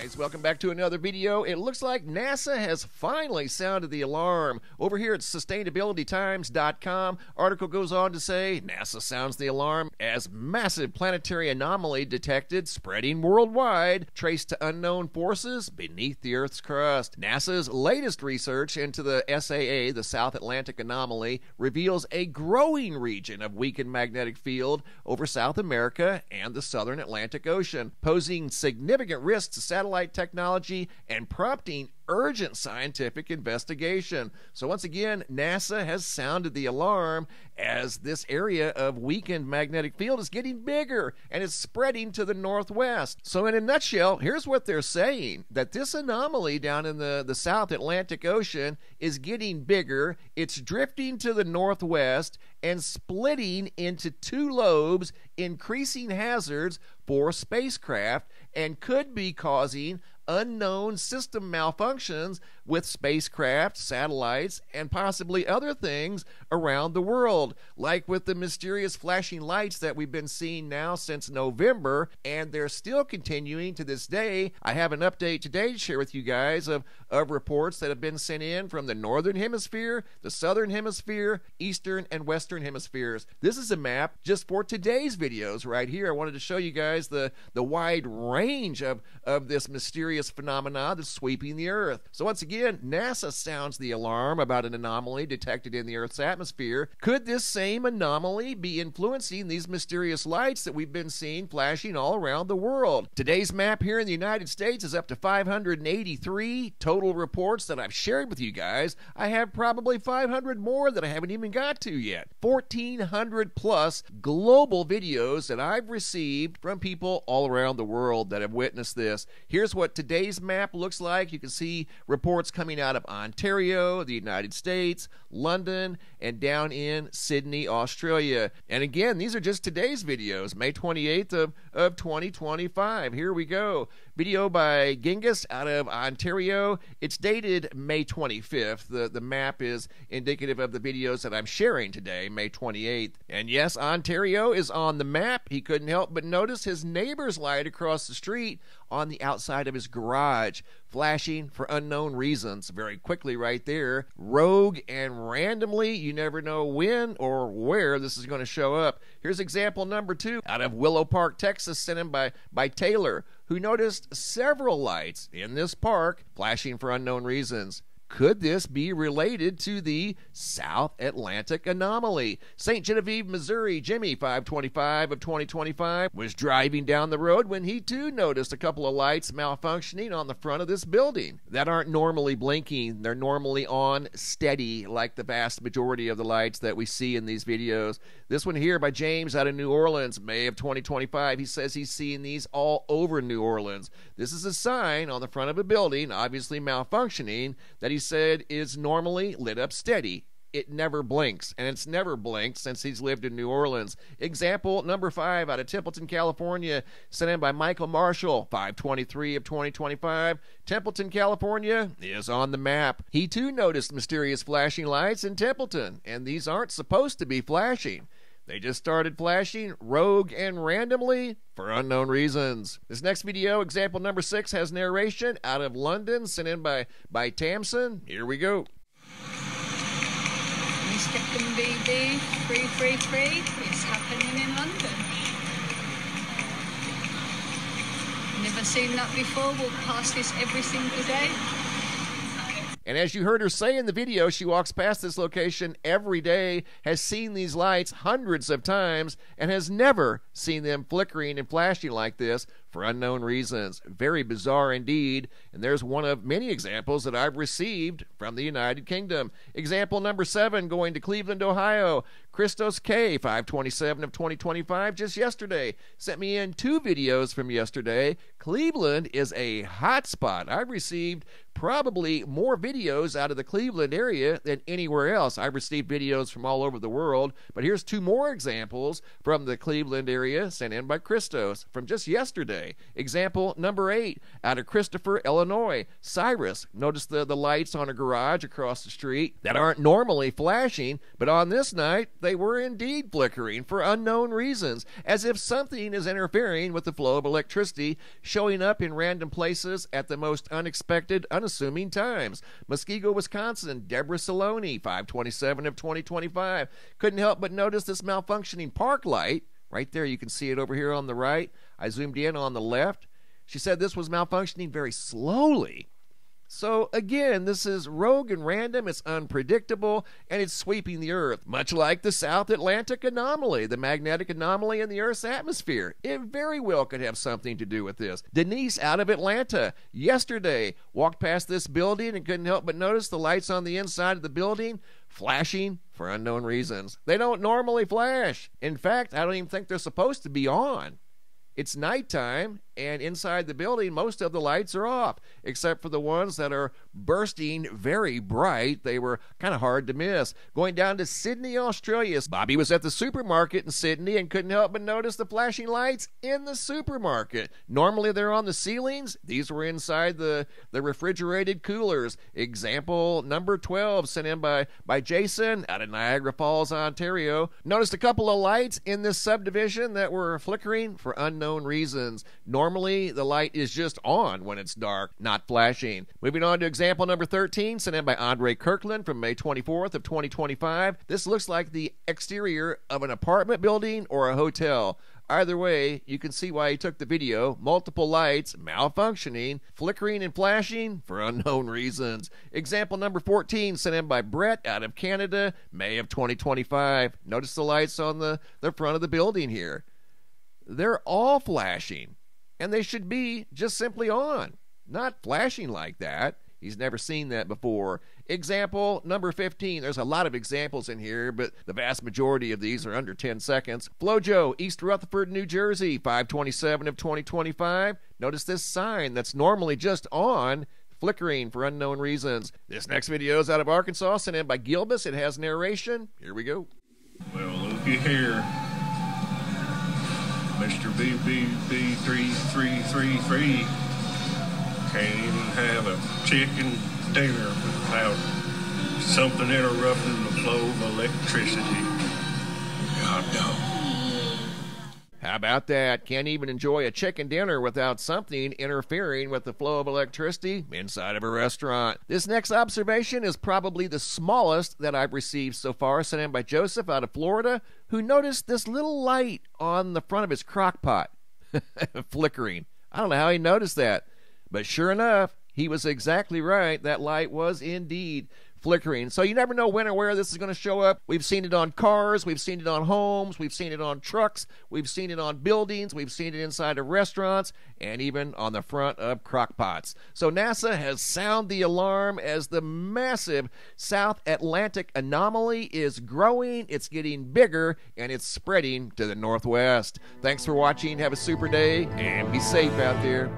guys, welcome back to another video. It looks like NASA has finally sounded the alarm. Over here at sustainabilitytimes.com, article goes on to say, NASA sounds the alarm as massive planetary anomaly detected spreading worldwide, traced to unknown forces beneath the Earth's crust. NASA's latest research into the SAA, the South Atlantic Anomaly, reveals a growing region of weakened magnetic field over South America and the southern Atlantic Ocean, posing significant risks to satellite technology and prompting urgent scientific investigation. So once again, NASA has sounded the alarm as this area of weakened magnetic field is getting bigger and is spreading to the northwest. So in a nutshell, here's what they're saying, that this anomaly down in the South Atlantic Ocean is getting bigger, it's drifting to the northwest and splitting into two lobes, increasing hazards for spacecraft, and could be causing unknown system malfunctions with spacecraft, satellites, and possibly other things around the world, like with the mysterious flashing lights that we've been seeing now since November, and they're still continuing to this day. I have an update today to share with you guys of reports that have been sent in from the Northern Hemisphere, the Southern Hemisphere, Eastern and Western Hemispheres. This is a map just for today's videos right here. I wanted to show you guys the wide range of this mysterious phenomena that's sweeping the Earth. So once again, NASA sounds the alarm about an anomaly detected in the Earth's atmosphere. Could this same anomaly be influencing these mysterious lights that we've been seeing flashing all around the world? Today's map here in the United States is up to 583 total reports that I've shared with you guys. I have probably 500 more that I haven't even got to yet. 1,400 plus global videos that I've received from people all around the world that have witnessed this. Here's what today's map looks like. You can see reports coming out of Ontario, the United States, London, and down in Sydney, Australia. And again, these are just today's videos, May 28th of 2025. Here we go. Video by Genghis out of Ontario. It's dated May 25th. The map is indicative of the videos that I'm sharing today, May 28th. And yes, Ontario is on the map. He couldn't help but notice his neighbor's light across the street on the outside of his garage, flashing for unknown reasons very quickly right there. Rogue and randomly, you never know when or where this is going to show up. Here's example number 2 out of Willow Park, Texas, sent in by Taylor, who noticed several lights in this park flashing for unknown reasons. Could this be related to the South Atlantic Anomaly? St. Genevieve, Missouri, Jimmy, 525 of 2025, was driving down the road when he too noticed a couple of lights malfunctioning on the front of this building that aren't normally blinking. They're normally on steady, like the vast majority of the lights that we see in these videos. This one here by James out of New Orleans, May of 2025. He says he's seeing these all over New Orleans. This is a sign on the front of a building, obviously malfunctioning, that he said is normally lit up steady. It never blinks, and it's never blinked since he's lived in New Orleans. Example number 5 out of Templeton, California, sent in by Michael Marshall, 523 of 2025. Templeton, California is on the map. He too noticed mysterious flashing lights in Templeton, and these aren't supposed to be flashing. They just started flashing rogue and randomly for unknown reasons. This next video, example number 6, has narration out of London, sent in by Tamsin. Here we go. MrMBB333, it's happening in London. Never seen that before, we'll pass this every single day. And as you heard her say in the video, she walks past this location every day, has seen these lights hundreds of times, and has never seen them flickering and flashing like this for unknown reasons. Very bizarre indeed. And there's one of many examples that I've received from the United Kingdom. Example number 7, going to Cleveland, Ohio. Christos K, 527 of 2025, just yesterday, sent me in 2 videos from yesterday. Cleveland is a hot spot. I've received probably more videos out of the Cleveland area than anywhere else. I've received videos from all over the world, but here's 2 more examples from the Cleveland area Maria, sent in by Christos, from just yesterday. Example number 8, out of Christopher, Illinois. Cyrus, notice the lights on her garage across the street that aren't normally flashing, but on this night, they were indeed flickering for unknown reasons, as if something is interfering with the flow of electricity, showing up in random places at the most unexpected, unassuming times. Muskego, Wisconsin, Deborah Saloni, 527 of 2025. Couldn't help but notice this malfunctioning park light. Right there, you can see it over here on the right. I zoomed in on the left. She said this was malfunctioning very slowly. So again, this is rogue and random, it's unpredictable, and it's sweeping the Earth, much like the South Atlantic Anomaly, the magnetic anomaly in the Earth's atmosphere. It very well could have something to do with this. Denise out of Atlanta, yesterday, walked past this building and couldn't help but notice the lights on the inside of the building flashing for unknown reasons. They don't normally flash. In fact, I don't even think they're supposed to be on. It's nighttime, and inside the building, most of the lights are off, except for the ones that are bursting very bright. They were kind of hard to miss. Going down to Sydney, Australia, Bobby was at the supermarket in Sydney and couldn't help but notice the flashing lights in the supermarket. Normally, they're on the ceilings. These were inside the refrigerated coolers. Example number 12, sent in by Jason out of Niagara Falls, Ontario. Noticed a couple of lights in this subdivision that were flickering for unknown reasons. Normally, the light is just on when it's dark, not flashing. Moving on to example number 13, sent in by Andre Kirkland from May 24th of 2025. This looks like the exterior of an apartment building or a hotel. Either way, you can see why he took the video. Multiple lights malfunctioning, flickering and flashing for unknown reasons. Example number 14, sent in by Brett out of Canada, May of 2025. Notice the lights on the front of the building here. They're all flashing, and they should be just simply on, not flashing like that. He's never seen that before. Example number 15. There's a lot of examples in here, but the vast majority of these are under 10 seconds. Flojo, East Rutherford, New Jersey, 527 of 2025. Notice this sign that's normally just on, flickering for unknown reasons. This next video is out of Arkansas, sent in by Gilbus. It has narration. Here we go. Well, looky here. MrMBB333 can't even have a chicken dinner without something interrupting the flow of electricity. God damn. How about that? Can't even enjoy a chicken dinner without something interfering with the flow of electricity inside of a restaurant. This next observation is probably the smallest that I've received so far, sent in by Joseph out of Florida, who noticed this little light on the front of his crock pot flickering. I don't know how he noticed that, but sure enough, he was exactly right. That light was indeed flickering. So you never know when or where this is going to show up. We've seen it on cars, we've seen it on homes, we've seen it on trucks, we've seen it on buildings, we've seen it inside of restaurants, and even on the front of crock pots. So NASA has sounded the alarm as the massive South Atlantic Anomaly is growing, it's getting bigger, and it's spreading to the northwest. Thanks for watching. Have a super day, and be safe out there.